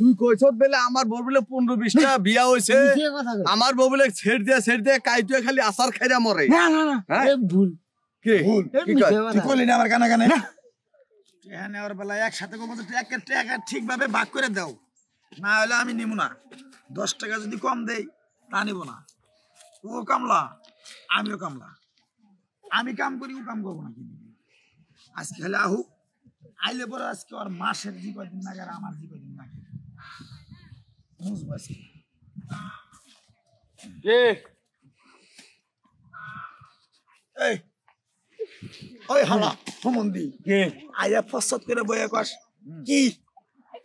তুই কইছত বেলে আমার বউ বলে 15 20টা বিয়া হইছে আমার বউ বলে ছেড় দে কাই তুই খালি আছার খাইরা মরে না না না এ ভুল কে ভুল তুই কইলি না আমার কানে কানে না এখানে আর বেলা একসাথে কম তো টাকা ঠিকভাবে ভাগ করে দাও না হলে আমি নিমু না 10 টাকা যদি কম দেই তা নিব না ও কামলা আমিও কামলা আমি কাম করি ও কাম করব না কিন্তু আজকে হলে আহু আইলে পরে আজকে আর মাসের জি কয়দিন নাগার আমার জি কয়দিন নাগার موز بس ايه ايه اي هلا هموندي ايه ايا فصت করে বইয়া কস কি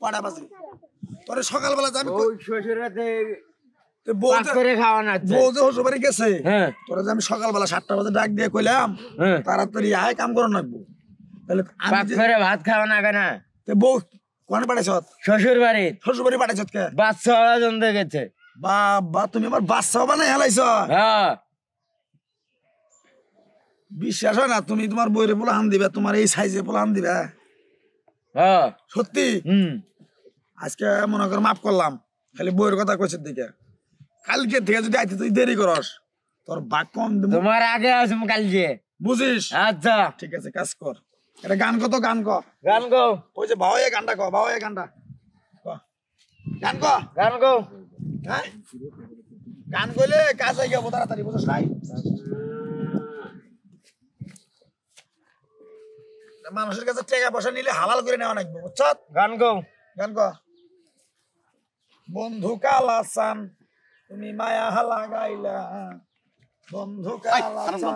পড়া বাজে তোর সকাল বেলা জানি ওই শ্বশুরাতে তে বউতে করে খাওয়া না বউতে শ্বশুরে গেছে হ্যাঁ তোর আমি সকাল বেলা 7টা বাজে ডাক দিয়ে কইলাম তাড়াতাড়ি আয় কাম করন লাগবো তাহলে ভাত করে ভাত খাওয়া না কেন তে বউ কোন বাড়াইছ শ্বশুর বাড়ি বাড়াইছ কে বাচ্চা ওরা জন্দে গেছে বাবা তুমি আমার বাচ্চা বানাই হেলাইছ হ্যাঁ বিশ্বাস হয় না তুমি তোমার বইরে পোলাহান দিবা তোমার এই সাইজে পোলাহান দিবা হ্যাঁ সত্যি আজকে মনে কর maaf করলাম খালি বইয়ের কথা কইছিস দিকে কালকে থেকে যদি আইতে তুই দেরি করস তোর ভাগ কম দেব তোমার আগে আসব কালকে বুঝিস আচ্ছা ঠিক আছে কাজ কর এটা গান কত গান গো ওই যে ভাওয়ে গানটা গো ভাওয়ে গানটা গান গো হ্যাঁ গান কইলে কাজ আই গো তাড়াতাড়ি বুঝছস নাই মানুষের কাছে টাকা পয়সা নিলে হালাল করে নেওয়া লাগবে বুঝছস গান গো বন্ধু কালাসান তুমি মায়া হালা গাইলা বন্ধু কালাসান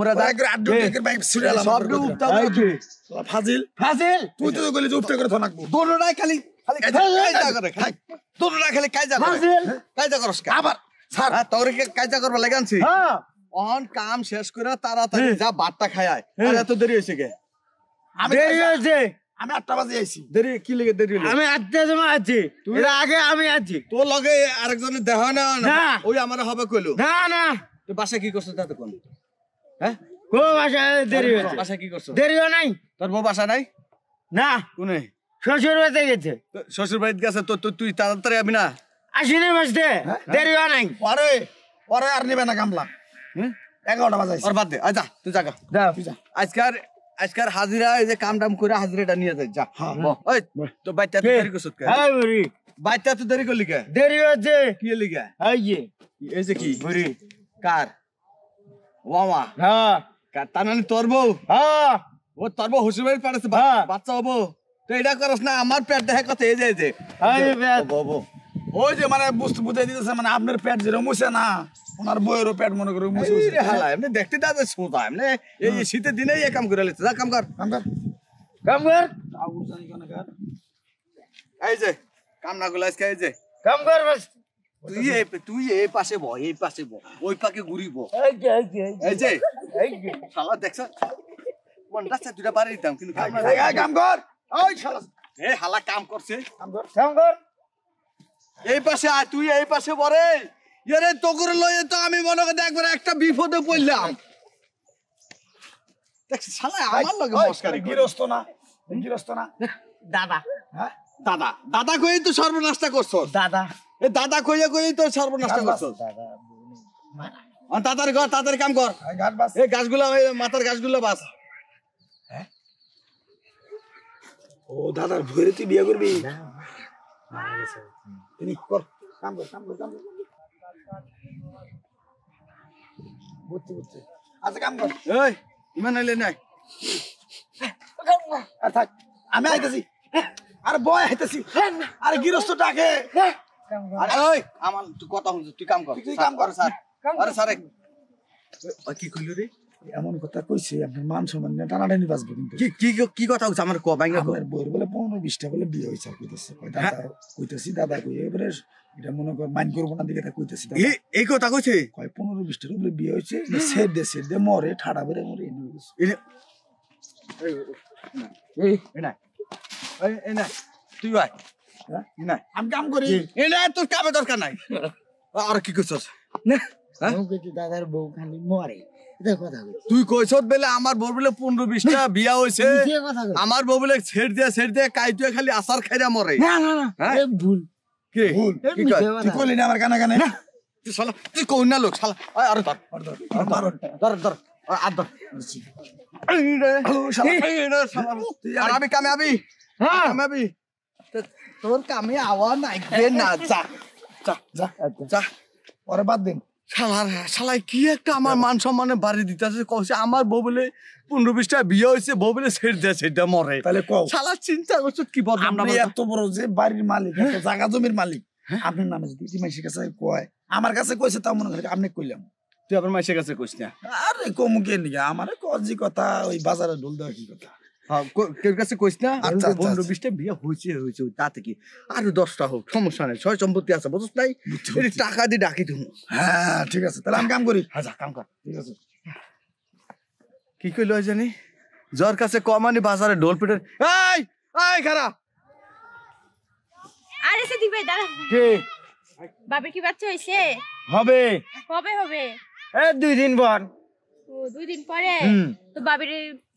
مراد اگر اڈو ٹیکر بھائی سریلا سب گفتہ ہے فاضل تو تو گلی جو اٹھ کر تھا نکو دونوں نہ خالی خالی کیجا کر دونوں نہ خالی کیجا فاضل کیجا کرس کا ابر سر تور کیجا کروا لگانسی ہاں اون کام شیش کرا تاراتاری جا باتتا کھایا ہے تو دری ہوسے گے دری ہوسے আমি 8টা বাজে আইছি দেরি কি লাগে দেরি হলো আমি 8টা জমা আছি এর আগে আমি আছি তো লগে আরেকজনের দেখা না ওই আমারে হবে কইলো না না তো বাসা কি করছ তা তো কোন হ্যাঁ গো ভাষা দেরি হয়েছে ভাষা কি করছ দেরি হয় নাই তোর বউ ভাষা নাই না কোনে শ্বশুর বাড়িতে গেছে শ্বশুর বাড়িতে গেছে তো তুই তাড়াতাড়ি আবি না আসিনে বাজতে দেরি হয় নাই পরে পরে আর নিবে না কামলা হ্যাঁ 11টা বাজাইছ আর বাদ দে আয় যা তুই জাগা যা আজকার হাজিরা এই যে কাম টাম করে হাজিরাটা নিয়ে যাই যা হ্যাঁ ওই তো বাইতা তো দেরি করছ কে হ্যাঁ বুড়ি বাইতা তো দেরি করলি কে দেরি হয়েছে কি লিগা এই যে কি বুড়ি কার ওমা হ্যাঁ কাটানানি তোরবো হ্যাঁ ও তোরবো হুসুবের পড়েছে বাচ্চা হবো তো এটা করছ না আমার পেট দেখে কত এই যায় যে আরে পেট বাবা ওই যে মানে বুঝতে বুঝাই দিতেছে মানে আপনার পেট যেরো মুছে না ওনার বইয়েরও পেট মনে করে মুছে এই হালা এমনি দেখতে দাও সোতা এমনি এই শীতের দিনে এই কাম করে লেছ যা কাম কর আউট জানি কেন কর এই যে কাম না গুলো আজকে এই যে কাম কর বাস তুই এই পাশে বয় এই পাশে বয় ওই পাকে ঘুরিব এই যে শালা দেখছ মন রাস্তা দুটা বাড়ি দিতাম কিন্তু কাম কর ওই শালা এ হালা কাম কর এই পাশে আয় তুই এই পাশে বরে ইরে তোগর লয়ে তো আমি মনে করে একবার একটা বিপদে পড়লাম দেখ শালা আমার লগে মস্কারি গিরস্ত না দাদা কই তো সর্বনাশটা করছ দাদা এ দাদা কইয়া তো সর্বনাশটা করছ দাদা মানা অন দাদার ঘর দাদার কাম কর ঘাট বাস এই গাছগুলা মাথার গাছগুলা বাস হ্যাঁ ও দাদার ভইরে তুই বিয়ে করবি না তুমি কর কাম কর বুঝতে আচ্ছা কাম কর এই ইমান আইলে নাই আর থাক আমি আইতাছি আর বয় আইতাছি আর গিরস্ত ডাকে আরে ওই আমার তুই কথা হল তুই কাম কর স্যার আরে স্যার কি কইলি রে এমন কথা কইছে আপনি মান সম্মান না টানাটানি বাজবে কিন্তু কি কি কি কথা হচ্ছে আমার কো ভাঙা কই বলে 15 20 টা বলে বিয়ে হইছে কইতেছে কইতাছি দাদা কই এবারে এটা মনে কর মাইন্ড করব না দিকে কইতাছি দাদা এই কথা কইছে কয় 15 20 টার উপরে বিয়ে হইছে সেট দে মরে ঠাড়া বেরে মরে এই না এই না তুই আয় না আমি কাম করি এই না তোর কাবে দরকার নাই আর কি কইছস না ওকে কি দাদার বউ খালি মরে তুই কইছত বেলে আমার বউলে 15 20 টা বিয়া হইছে আমার বউলে ছেড় দিয়া কাইতুয়া খালি আচার খাইরা মরে না না না এ ভুল কে ভুল তুই কইলি না আমার কানে কানে না তুই শালা তুই কোন না লোক শালা আরে ধর আদর এইডা শালা আর আমি কামে আবি হ্যাঁ আমি আবি তোর কামে আওয়া নাই বে না যা যা যা যা ওরে বাদ দিন শালা কি একটা আমার মান সম্মানে বাড়ি দিতেছে কইছে আমার বউ বলে 15 20 টা বিয়ে হইছে বউ বলে ছেড় দেয় সেটা মরে তাহলে কও শালা চিন্তা করছ কি বদনাম আপনি এত বড় যে বাড়ির মালিক এত জায়গা জমির মালিক আপনার নামে যদি এই মাইশের কাছে কয় আমার কাছে কইছে তা মনে করে আপনি কইলাম তুই আপনার মাইশের কাছে কইছ না আরে কমু কেন না আমারে কজি কথা ওই বাজারে ঢোল দেওয়া কি কথা হ্যাঁ কের কাছে কইছ না আর 15 20 টা বিয়ে হইছে হইছে তাতে কি আর 10 টা হোক সমস্যা নাই ছয় সম্পত্তি আছে বুঝছ নাই এই টাকা দি ডাকি তুমি হ্যাঁ ঠিক আছে তাহলে আমি কাম করি আচ্ছা কাম কর ঠিক আছে কি কই লয় জানি জর কাছে কমানি বাজারে ঢোল পিটার এই এই খারা আরে সে দিবে দাঁড়া কে বাবার কি বাচ্চা হইছে হবে কবে হবে এই 2 দিন পর ও 2 দিন পরে তো বাবার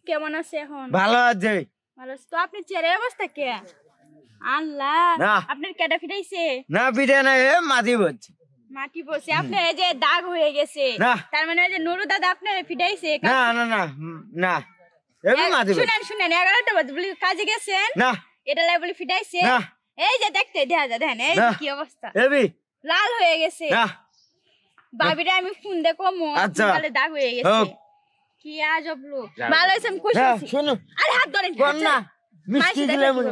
কেমন আছে এখন ভালো আছে ভালো তো আপনি চেহারা অবস্থা কে আল্লাহ আপনার কেডা ফিটাইছে না ফিটা না এ মাটি বসে আপনার এই যে দাগ হয়ে গেছে তার মানে এই যে নুরু দাদা আপনার ফিটাইছে না না না না এ মাটি শুনেন শুনেন 11টা বলি কাজে গেছেন না এটা লাই বলি ফিটাইছে না এই যে দেখতে দেখা যায় দেখেন এই কি অবস্থা এবি লাল হয়ে গেছে না বাবিরে আমি ফোন দে কম তাহলে দাগ হয়ে গেছে يا عجبلو ما لازم كوشي شنو انا هادورنك قلنا ماشي ليمون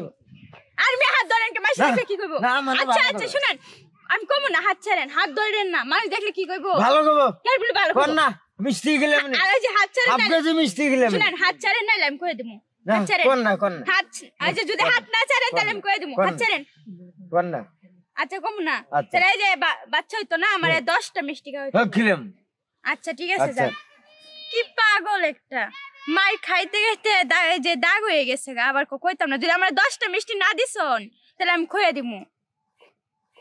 انا مي هادورنك ماشي ليكي কইবো আচ্ছা আচ্ছা শুনেন আমি কমু না হাত ছাড়েন হাত ধরেন না মানুষ দেখলে কি কইবো ভালো কইবো কেন বলি ভালো কন্না মিষ্টি গেলেমন আরে যে হাত ছাড়েন আপনি যে মিষ্টি গেলেমন শুনেন হাত ছাড়েন না লাইম কই দিমু হাত ছাড়েন কন্না কন্না হাত আচ্ছা যদি হাত না ছাড়েন তাহলে আমি কই দিমু হাত ছাড়েন কন্না আচ্ছা কমু না চলে যে বাচ্চা হইতো না আমারে 10 টা মিষ্টি খাওয়া হইতো খেলাম আচ্ছা ঠিক আছে যাও কি পাগল একটা মাই খাইতে খাইতে দাগ হয়ে গেছে আবার কইতাম না যদি আমার 10 টা মিষ্টি না দিছন তাহলে আমি খোয়া দিমু